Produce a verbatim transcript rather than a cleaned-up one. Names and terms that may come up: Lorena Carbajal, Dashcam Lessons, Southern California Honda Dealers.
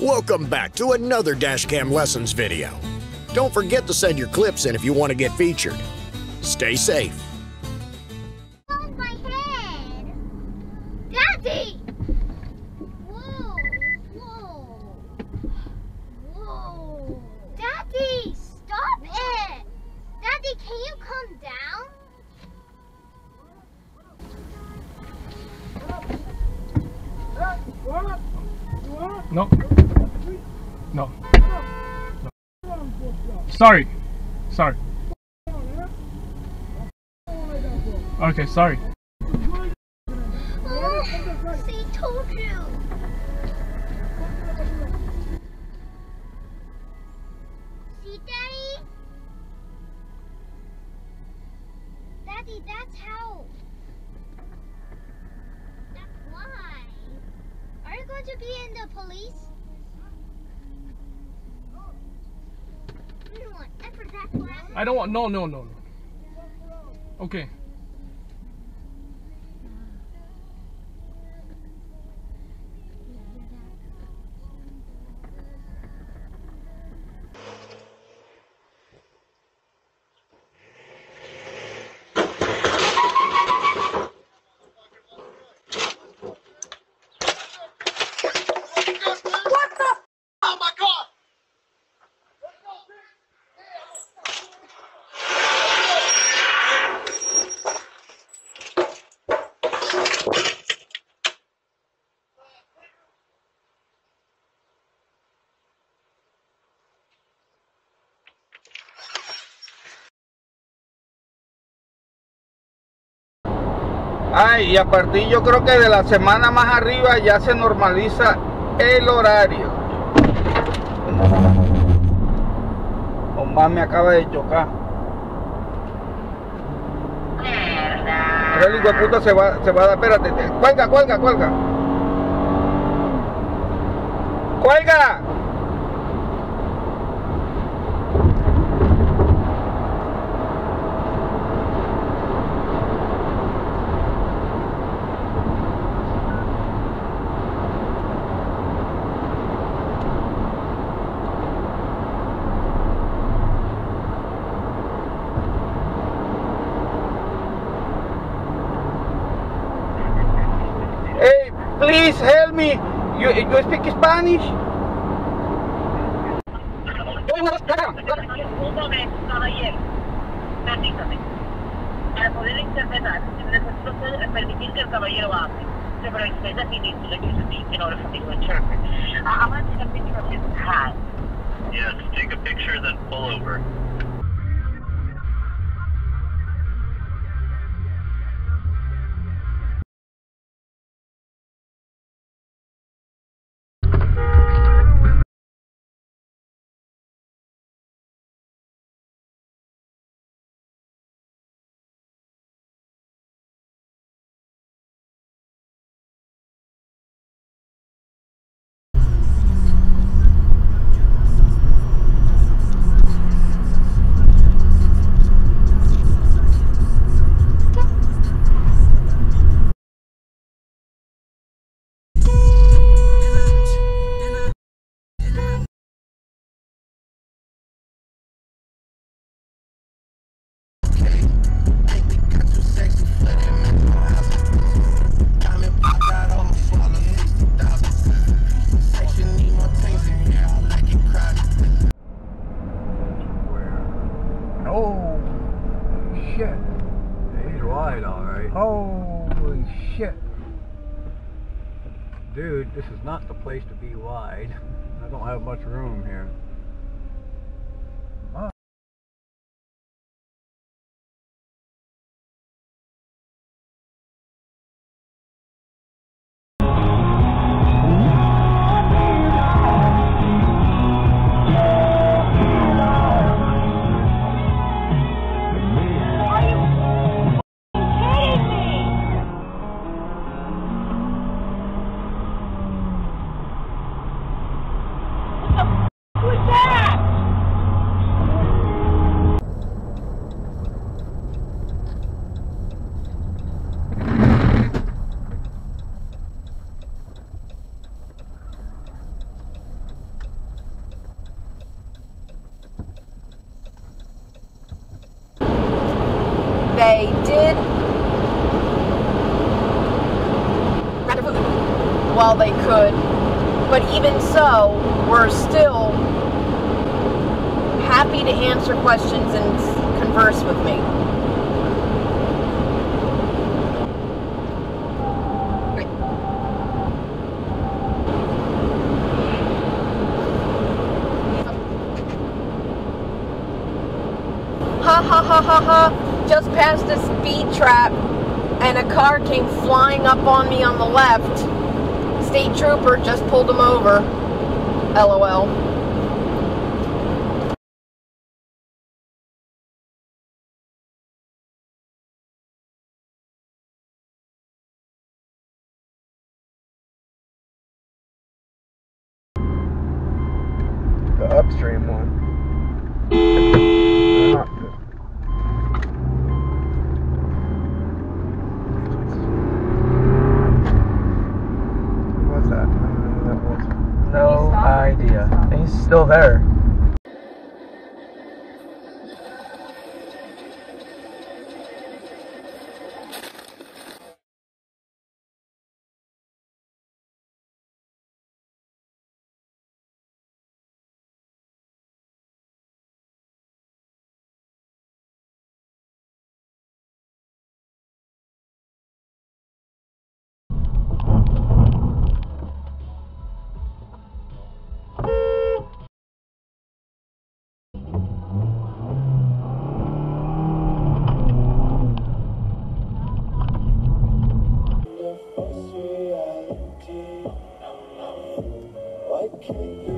Welcome back to another Dashcam Lessons video. Don't forget to send your clips in if you want to get featured. Stay safe. Oh, my head. Daddy! Whoa, whoa. Whoa. Daddy, stop it. Daddy, can you come down? No. No. Sorry. Sorry. Okay, sorry. Oh, they told you. See, Daddy? Daddy, that's how. Are you going to be in the police? You don't want ever that glasses. I don't want, no, no, no, no. Okay. Ay, y a partir yo creo que de la semana más arriba ya se normaliza el horario. Omar me acaba de chocar. Mierda. Pero el hijo de puta se va, se va a dar. Espérate, te, cuelga, cuelga, cuelga. ¡Cuelga! Please help me. You, you speak Spanish? Un momento, caballero. Permítame. Para poder interpretar, necesito permitir que el caballero hable. But I said that he needs to let you speak in order for me to interpret. I want to take a picture of his hat. Yes, take a picture, then pull over. Holy shit. Dude, this is not the place to be wide. I don't have much room here. while they could, but even so, we're still happy to answer questions and converse with me. Ha ha ha ha ha, just passed a speed trap and a car came flying up on me on the left. State trooper just pulled him over. L O L. The upstream one. They're not good. What's that? I don't know what that was. No idea. And he's still there. Thank you.